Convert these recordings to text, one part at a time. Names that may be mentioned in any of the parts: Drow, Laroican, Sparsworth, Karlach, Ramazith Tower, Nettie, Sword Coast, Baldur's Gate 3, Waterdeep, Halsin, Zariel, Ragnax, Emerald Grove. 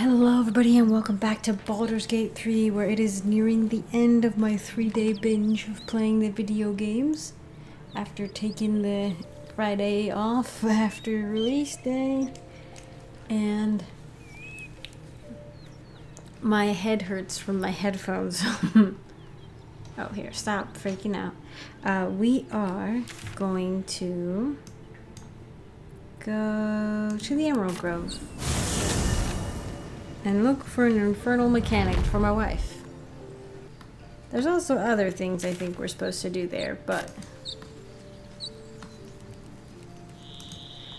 Hello everybody and welcome back to Baldur's Gate 3, where it is nearing the end of my 3-day binge of playing the video games after taking the Friday off after release day, and my head hurts from my headphones. Oh, here, stop freaking out. We are going to go to the Emerald Grove and look for an infernal mechanic for my wife. There's also other things I think we're supposed to do there, but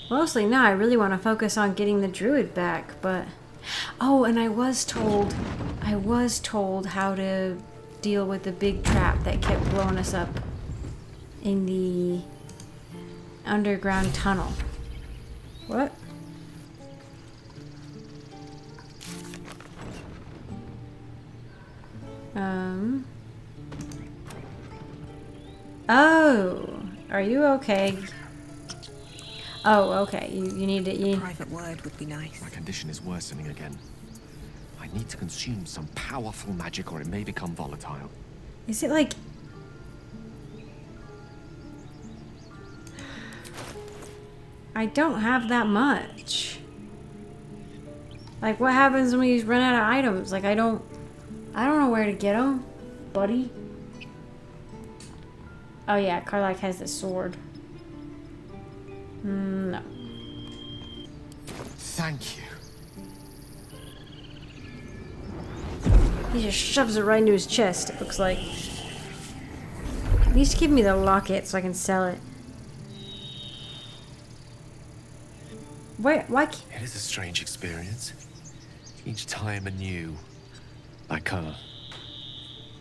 mostly now I really want to focus on getting the druid back, but oh, and I was told how to deal with the big trap that kept blowing us up in the underground tunnel. What? Oh, are you okay? Oh, okay. You need it. A private word would be nice. My condition is worsening again. I need to consume some powerful magic, or it may become volatile. Is it like? I don't have that much. Like, what happens when we run out of items? Like, I don't know where to get them, buddy. Oh yeah, Karlach has the sword. No. Thank you. He just shoves it right into his chest, it looks like. At least give me the locket so I can sell it. Wait, what? It is a strange experience. Each time anew. Like a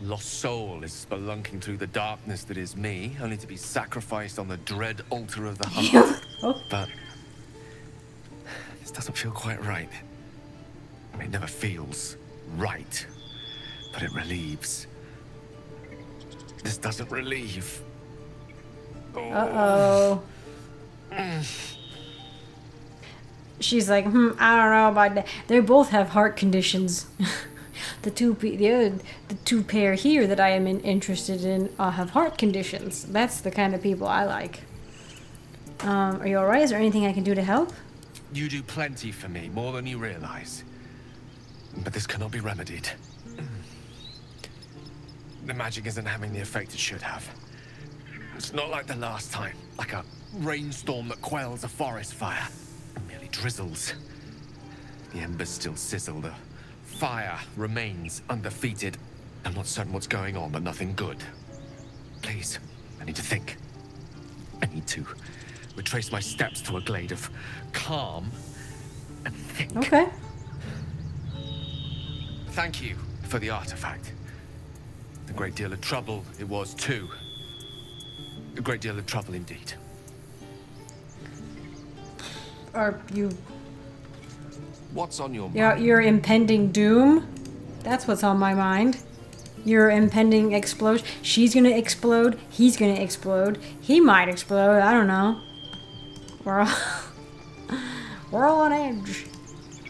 lost soul is spelunking through the darkness that is me, only to be sacrificed on the dread altar of the hunt. Oh. But this doesn't feel quite right. It never feels right, but it relieves. This doesn't relieve. Oh. Uh-oh. She's like, I don't know about that. They both have heart conditions. The two pair here that I am interested in have heart conditions. That's the kind of people I like. Are you all right? Is there anything I can do to help? You do plenty for me, more than you realize. But this cannot be remedied. The magic isn't having the effect it should have. It's not like the last time, like a rainstorm that quells a forest fire. It merely drizzles. The embers still sizzle. The fire remains undefeated. I'm not certain what's going on, but nothing good. Please, I need to think. I need to retrace my steps to a glade of calm and think. Okay. Thank you for the artifact. A great deal of trouble it was too. A great deal of trouble indeed. Are you... What's on your mind? Your impending doom? That's what's on my mind. Your impending explosion. She's gonna explode. He's gonna explode. He might explode. I don't know. We're all on edge.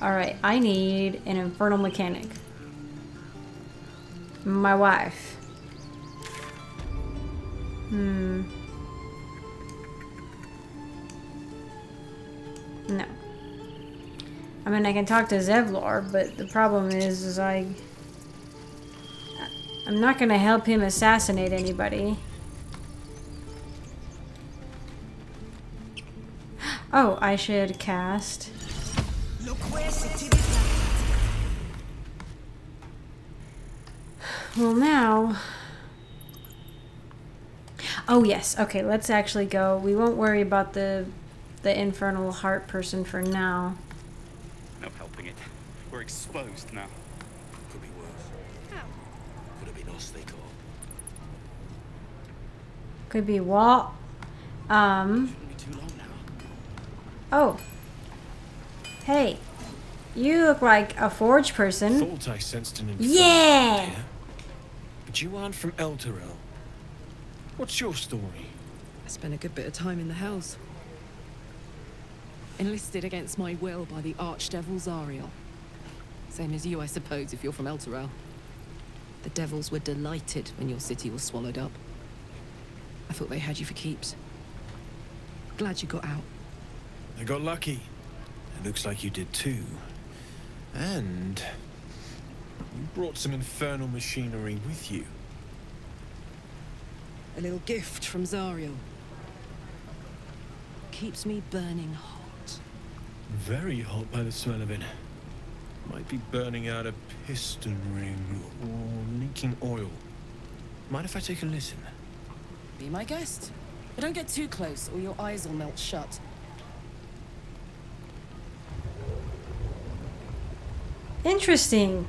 Alright, I need an infernal mechanic. My wife. No. I mean, I can talk to Zevlor, but the problem is I'm not gonna help him assassinate anybody. Oh, I should cast. Well, now. Oh yes. Okay, let's actually go. We won't worry about the infernal heart person for now. We're exposed now. Could be worse. How? Could have been us they call. Could be what? Oh. Hey. You look like a forge person. Thought I sensed an infernal. Yeah. But you aren't from Elturel. What's your story? I spent a good bit of time in the house. Enlisted against my will by the archdevil Zariel. Same as you, I suppose, if you're from Elturel. The devils were delighted when your city was swallowed up. I thought they had you for keeps. Glad you got out. I got lucky. It looks like you did too. And you brought some infernal machinery with you. A little gift from Zariel. Keeps me burning hot. Very hot by the smell of it. Might be burning out a piston ring or leaking oil. Mind if I take a listen? Be my guest. But don't get too close or your eyes will melt shut. Interesting.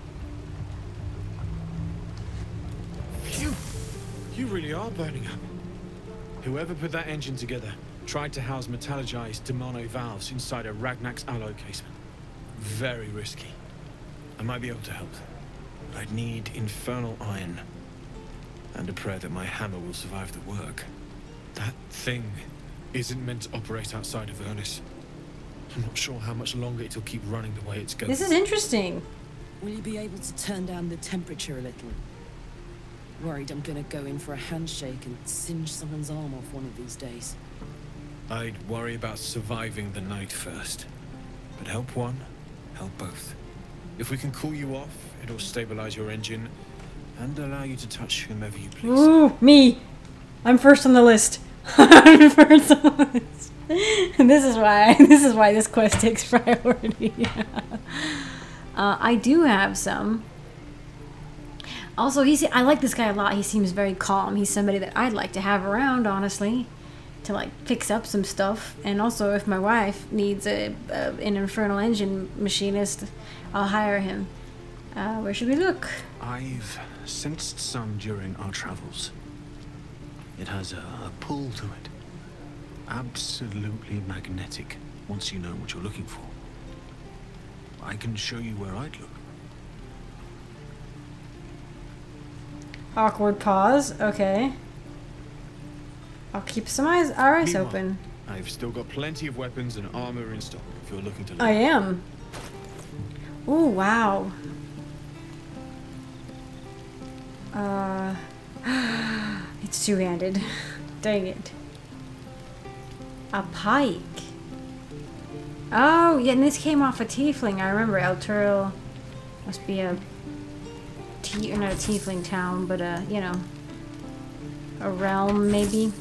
Phew. You really are burning up. Whoever put that engine together tried to house metallurgized Demano valves inside a Ragnax alloy casement. Very risky. I might be able to help. But I'd need infernal iron. And a prayer that my hammer will survive the work. That thing isn't meant to operate outside of Vernis. I'm not sure how much longer it'll keep running the way it's going. This is interesting. Will you be able to turn down the temperature a little? Worried I'm gonna go in for a handshake and singe someone's arm off one of these days. I'd worry about surviving the night first. But help one, help both. If we can cool you off, it'll stabilize your engine and allow you to touch whomever you please. Ooh, me! I'm first on the list. I'm first on the list. This is why this quest takes priority. Yeah. I do have some. Also, I like this guy a lot. He seems very calm. He's somebody that I'd like to have around, honestly, to like fix up some stuff. And also, if my wife needs an infernal engine machinist, I'll hire him. Where should we look? I've sensed some during our travels. It has a pull to it. Absolutely magnetic, once you know what you're looking for. I can show you where I'd look. Awkward pause, okay. I'll keep some eyes open. I've still got plenty of weapons and armor in stock if you're looking to look. I am. Ooh, wow. It's two-handed. Dang it. A pike. Oh, yeah, and this came off a tiefling. I remember Elturel must be not a tiefling town, but you know, a realm maybe.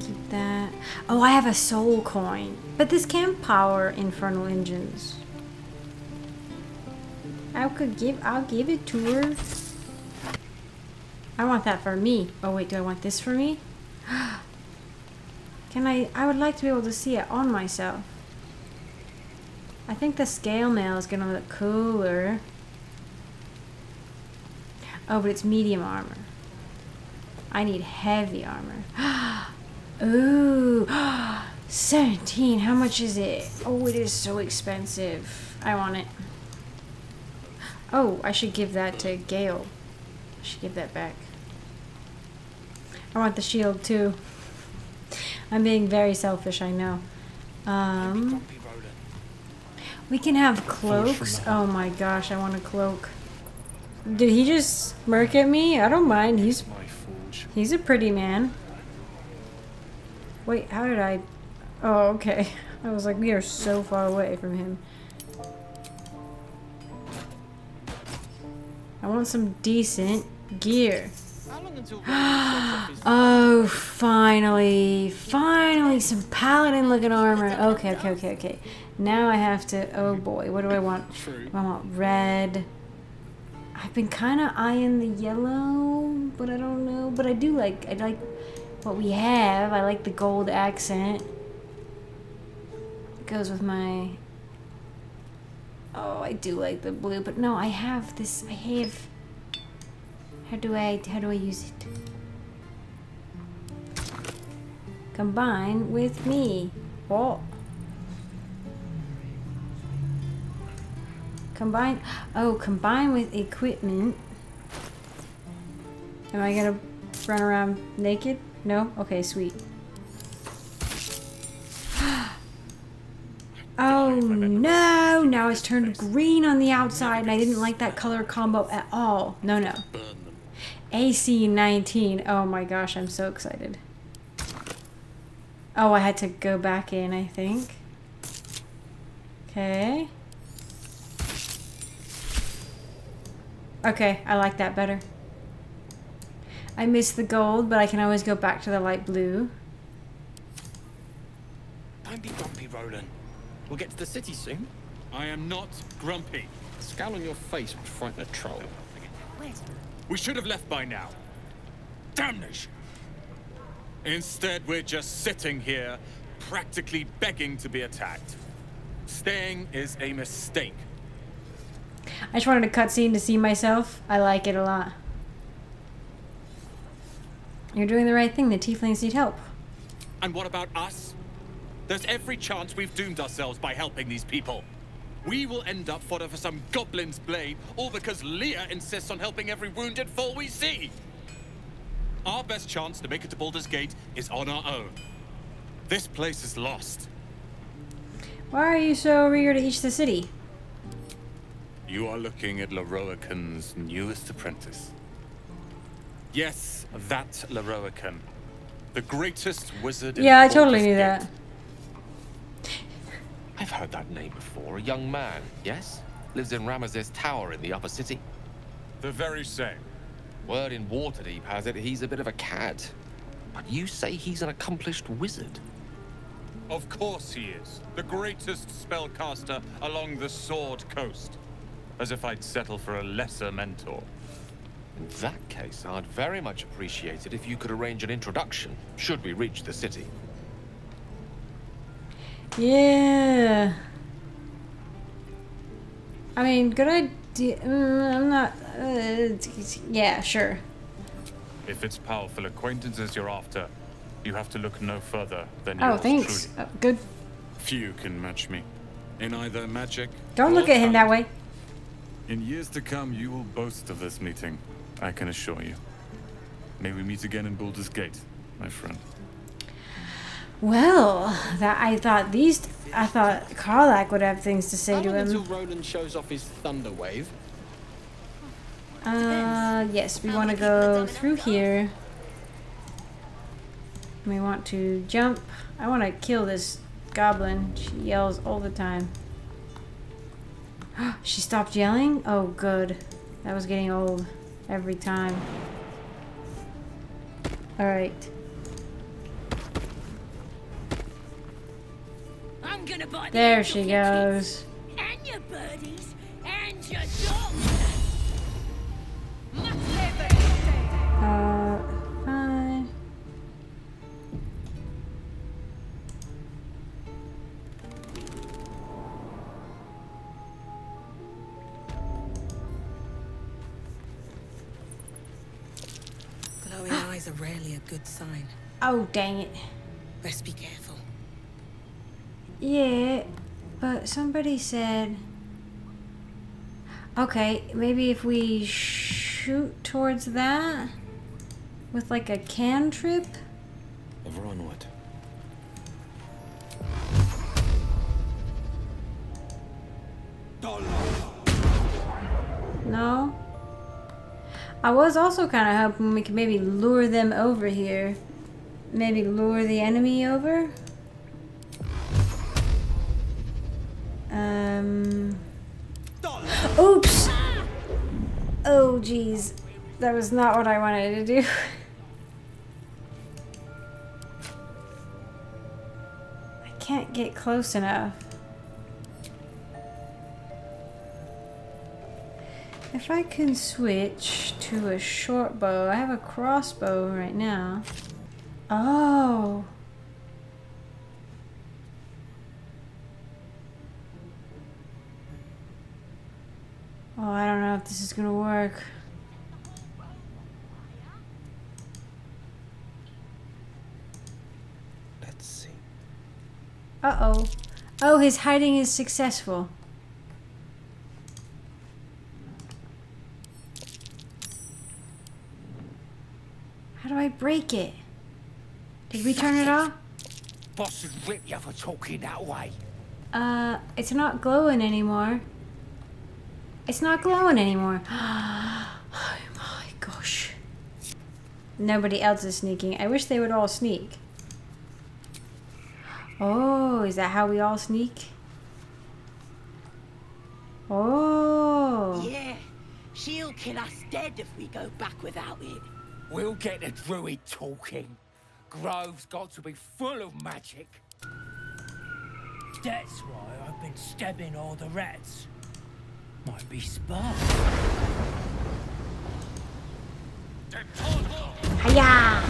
Keep that. Oh, I have a soul coin, but this can power infernal engines. I'll give it to her. I want that for me. Oh wait, do I want this for me? I would like to be able to see it on myself. I think the scale mail is gonna look cooler. Oh, but it's medium armor. I need heavy armor. Ooh, 17, how much is it? Oh, it is so expensive. I want it. Oh, I should give that to Gale. I should give that back. I want the shield too. I'm being very selfish, I know. We can have cloaks. Oh my gosh, I want a cloak. Did he just smirk at me? I don't mind. He's a pretty man. Wait, how did I? Oh, okay. I was like, we are so far away from him. I want some decent gear. Oh, finally. Finally, some paladin looking armor. Okay. Now I have to. Oh boy, what do I want? I want red. I've been kind of eyeing the yellow, but I don't know. But I like what we have. I like the gold accent. It goes with my. Oh, I do like the blue, but no, I have this. I have. How do I use it? Combine with me. What? Combine. Oh, combine with equipment. Am I gonna run around naked? No. Okay, sweet. Oh no, now it's turned green on the outside and I didn't like that color combo at all. No, no. AC 19. Oh my gosh, I'm so excited. Oh, I had to go back in, I think. Okay. Okay, I like that better. I miss the gold, but I can always go back to the light blue. Don't be grumpy, Roland. We'll get to the city soon. I am not grumpy. The scowl on your face would frighten a troll. We should have left by now. Damnation! Instead, we're just sitting here, practically begging to be attacked. Staying is a mistake. I just wanted a cutscene to see myself. I like it a lot. You're doing the right thing. The tieflings need help. And what about us? There's every chance we've doomed ourselves by helping these people. We will end up fodder for some goblin's blade, all because Leah insists on helping every wounded fool we see. Our best chance to make it to Baldur's Gate is on our own. This place is lost. Why are you so eager to reach the city? You are looking at Laroican's newest apprentice. Yes, that Laroican. The greatest wizard in Baldur's Gate. Yeah, I totally knew that. I've heard that name before. A young man, yes? Lives in Ramazith Tower in the upper city. The very same. Word in Waterdeep has it he's a bit of a cad. But you say he's an accomplished wizard. Of course he is. The greatest spellcaster along the Sword Coast. As if I'd settle for a lesser mentor. In that case, I'd very much appreciate it if you could arrange an introduction, should we reach the city. Yeah. I mean, good idea. I'm not... yeah, sure. If it's powerful acquaintances you're after, you have to look no further than yours. Oh, thanks. Oh, good. Few can match me in either magic. Don't look at him that way. In years to come, you will boast of this meeting, I can assure you. May we meet again in Baldur's Gate, my friend. Well, that I thought Karlach would have things to say to him. Until Roland shows off his thunder wave. Yes, we want to go through here. We want to jump. I want to kill this goblin. She yells all the time. She stopped yelling? Oh, good. That was getting old every time. All right. There she goes. And your birdies, and your dogs. Fine. Glowing eyes are rarely a good sign. Oh, dang it. Best be careful. Yeah, but somebody said... Okay, maybe if we shoot towards that with like a cantrip? Over onward. No? I was also kind of hoping we could maybe lure them over here. Maybe lure the enemy over? Oops! Oh, geez. That was not what I wanted to do. I can't get close enough. If I can switch to a short bow, I have a crossbow right now. Oh! Oh, I don't know if this is gonna work. Let's see. Uh-oh. Oh, his hiding is successful. How do I break it? Did we turn it off? Boss would rip you for talking that way. It's not glowing anymore. It's not glowing anymore. Oh my gosh. Nobody else is sneaking. I wish they would all sneak. Oh, is that how we all sneak? Oh. Yeah, she'll kill us dead if we go back without it. We'll get the druid talking. Grove's got to be full of magic. That's why I've been stabbing all the rats. Might be sparks. Hiya!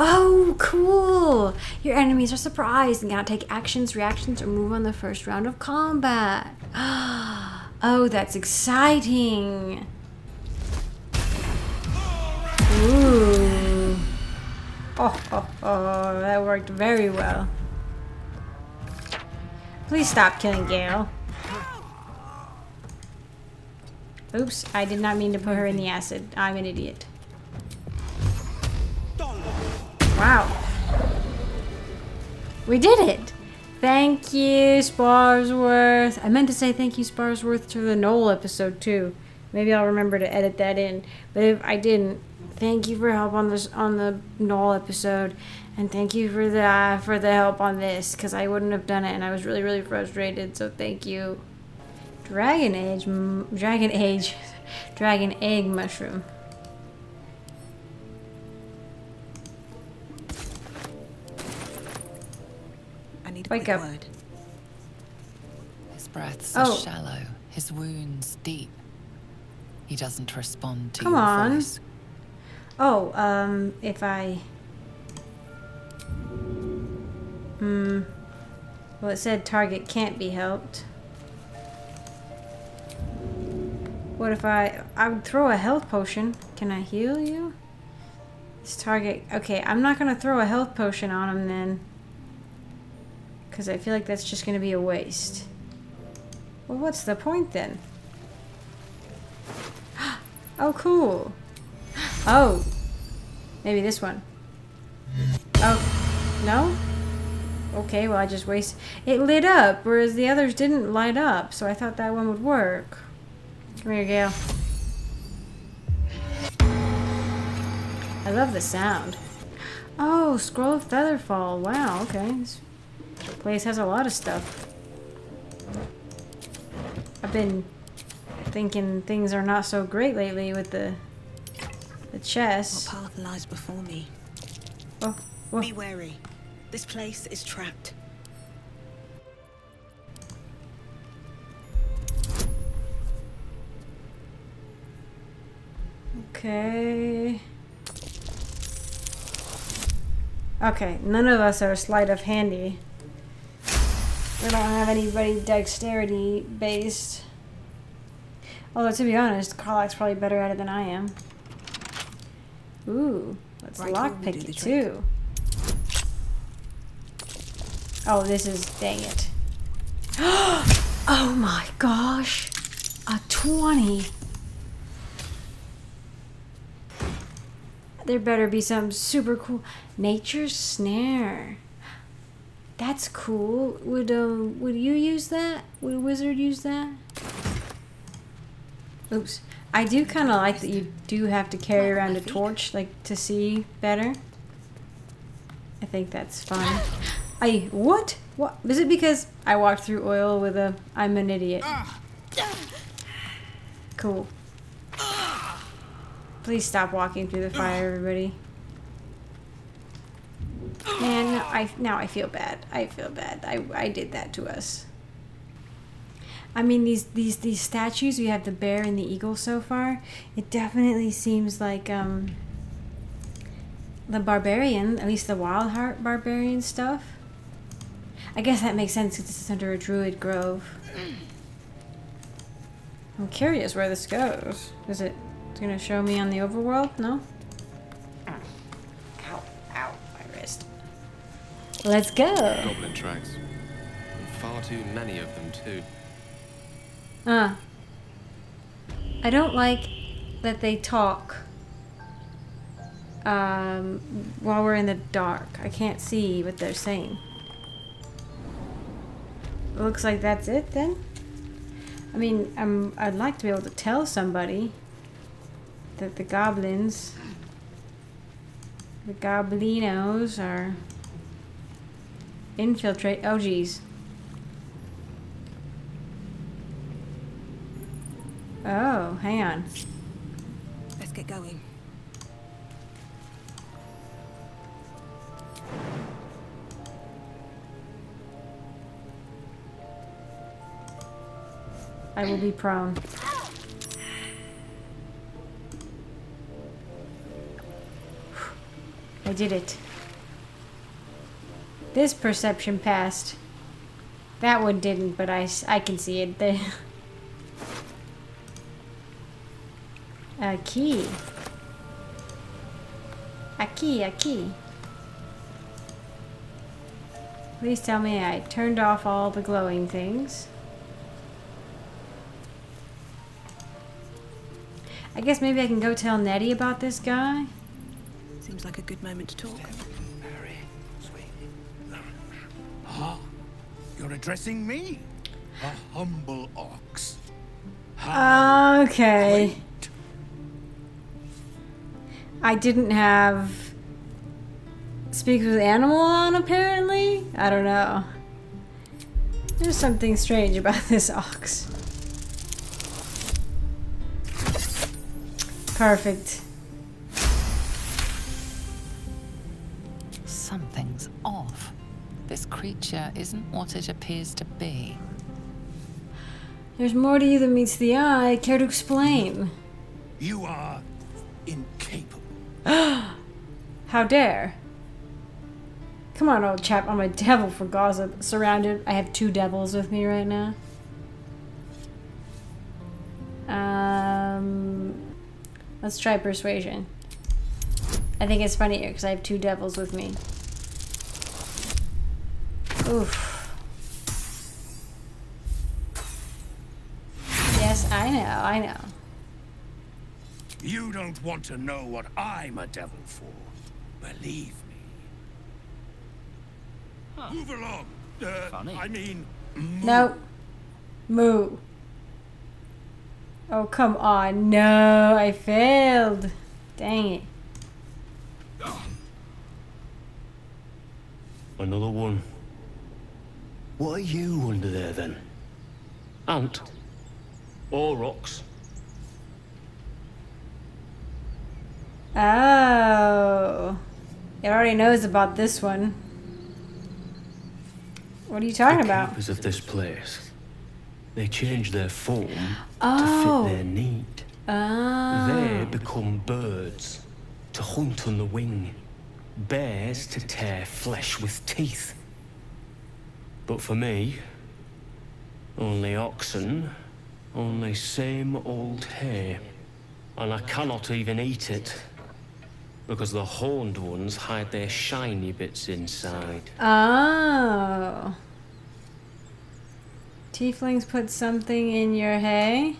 Oh, cool! Your enemies are surprised and cannot take actions, reactions, or move on the first round of combat. Oh, that's exciting! Ooh. Oh, oh, oh, that worked very well. Please stop killing Gale. Oops, I did not mean to put her in the acid. I'm an idiot. Wow. We did it! Thank you, Sparsworth. I meant to say thank you, Sparsworth, to the Knoll episode, too. Maybe I'll remember to edit that in. But if I didn't, thank you for help on this the Knoll episode. And thank you for the help on this, because I wouldn't have done it, and I was really, really frustrated, so thank you. Dragon egg mushroom. I need to wake up. Word. His breaths are shallow, his wounds deep. He doesn't respond to your voice. Oh, if I... Well, it said target can't be helped. What if I would throw a health potion. Can I heal you? This target... Okay, I'm not going to throw a health potion on him then. Because I feel like that's just going to be a waste. Well, what's the point then? Oh, cool. Oh. Maybe this one. Oh. No? Okay, well, I just wasted... It lit up, whereas the others didn't light up. So I thought that one would work. Come here, Gale. I love the sound. Oh, Scroll of Featherfall. Wow, okay. This place has a lot of stuff. I've been thinking things are not so great lately with the chest. What path lies before me? Oh, whoa. Be wary. This place is trapped. Okay. Okay, none of us are sleight of handy. We don't have anybody dexterity based. Although, to be honest, Karlach's probably better at it than I am. Ooh, let's lockpick it too. Oh, this is... dang it. Oh my gosh! A 20! There better be some super cool... Nature's Snare. That's cool. Would you use that? Would a wizard use that? Oops. I do kind of like that you do have to carry around a torch, like, to see better. I think that's fun. I... what? What? Is it because I walked through oil with a... I'm an idiot. Cool. Please stop walking through the fire, everybody. Man, now I feel bad. I feel bad. I did that to us. I mean, these statues, we have the bear and the eagle so far. It definitely seems like the barbarian, at least the wild heart barbarian stuff. I guess that makes sense because this is under a druid grove. I'm curious where this goes. Is it... It's gonna show me on the overworld? No? Ow, ow, my wrist. Let's go! Goblin tracks. And far too many of them, too. I don't like that they talk while we're in the dark. I can't see what they're saying. It looks like that's it then. I mean, I'd like to be able to tell somebody that the goblins, the goblinos are infiltrate. Oh, geez. Oh, hang on. Let's get going. I will be prone. I did it. This perception passed. That one didn't, but I can see it. The a key. A key, a key. Please tell me I turned off all the glowing things. I guess maybe I can go tell Nettie about this guy. Seems like a good moment to talk. Mary, sweetie, lunch. Ah, you're addressing me, a humble ox. How okay. Quaint. I didn't have speak with animal on apparently. I don't know. There's something strange about this ox. Perfect. Something's off. This creature isn't what it appears to be. There's more to you than meets the eye. Care to explain? You are incapable. How dare. Come on, old chap. I'm a devil for gossip. Surrounded. I have two devils with me right now. Let's try persuasion. I think it's funnier because I have two devils with me. Oof. Yes, I know, I know. You don't want to know what I'm a devil for. Believe me. Huh. Move along. Funny. I mean... Moo. No. Moo. Oh, come on. No, I failed. Dang it. Another one. What are you under there, then? Ant? Or rocks? Oh. It already knows about this one. What are you talking about? The keepers of this place. They change their form to fit their need. Oh. They become birds to hunt on the wing, bears to tear flesh with teeth. But for me, only oxen, only same old hay. And I cannot even eat it, because the horned ones hide their shiny bits inside. Oh. Tieflings put something in your hay?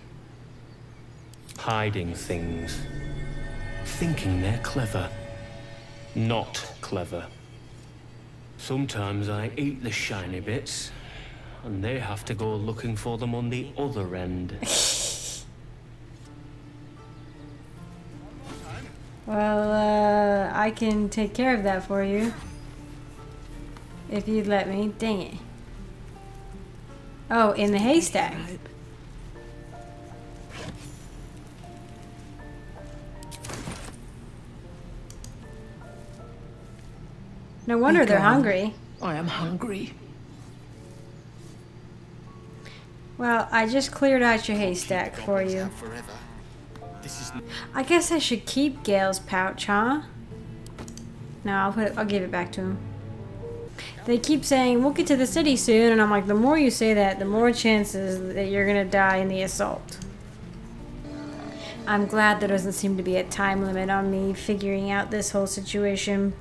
Hiding things. Thinking they're clever. Not clever. Sometimes I eat the shiny bits, and they have to go looking for them on the other end. Well, I can take care of that for you. If you'd let me. Dang it. Oh, in the haystack. No wonder they're hungry. I am hungry. Well, I just cleared out your haystack for you. I guess I should keep Gale's pouch, huh? No, I'll give it back to him. They keep saying, we'll get to the city soon, and I'm like, the more you say that, the more chances that you're gonna die in the assault. I'm glad there doesn't seem to be a time limit on me figuring out this whole situation.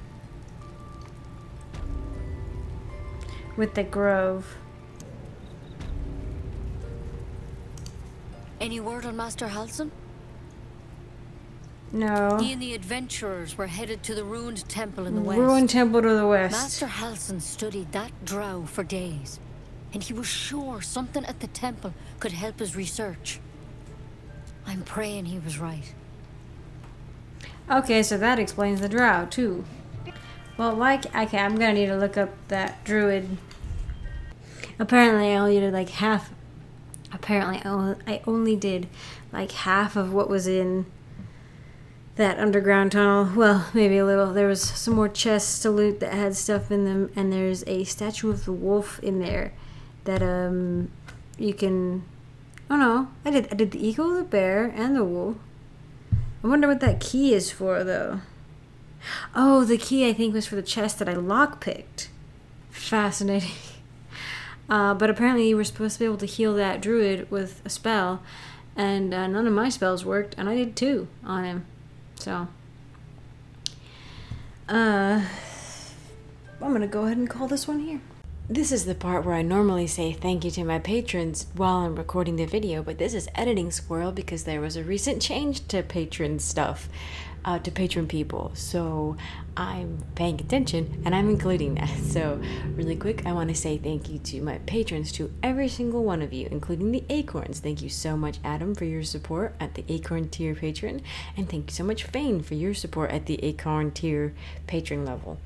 With the grove. Any word on Master Halsin? No. He and the adventurers were headed to the ruined temple in the west. Ruined temple to the west. Master Halsin studied that drow for days. and he was sure something at the temple could help his research. I'm praying he was right. Okay, so that explains the Drow, too. Well, okay, I'm gonna need to look up that druid. Apparently, I only did like half. Apparently, I only did like half of what was in that underground tunnel. Well, maybe a little. There was some more chests to loot that had stuff in them, and there's a statue of the wolf in there that you can. Oh no, I did the eagle, the bear, and the wolf. I wonder what that key is for, though. Oh, the key I think was for the chest that I lockpicked. Fascinating. But apparently you were supposed to be able to heal that druid with a spell, and none of my spells worked, and I did two on him. So, I'm gonna go ahead and call this one here. This is the part where I normally say thank you to my patrons while I'm recording the video, but this is editing squirrel because there was a recent change to patron stuff, to patron people. So I'm paying attention and I'm including that. So really quick, I want to say thank you to my patrons, to every single one of you, including the Acorns. Thank you so much, Adam, for your support at the Acorn tier patron. And thank you so much, Fane, for your support at the Acorn tier patron level.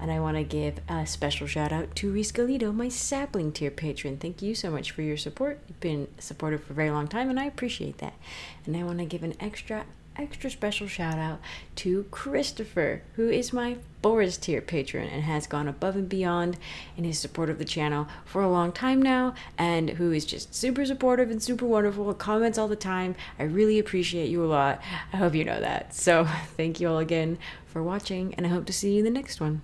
And I want to give a special shout out to Riscalito, my sapling tier patron. Thank you so much for your support. You've been supportive for a very long time, and I appreciate that. And I want to give an extra special shout out to Christopher, who is my Boris tier patron and has gone above and beyond in his support of the channel for a long time now, and who is just super supportive and super wonderful, comments all the time. I really appreciate you a lot. I hope you know that. So thank you all again for watching, and I hope to see you in the next one.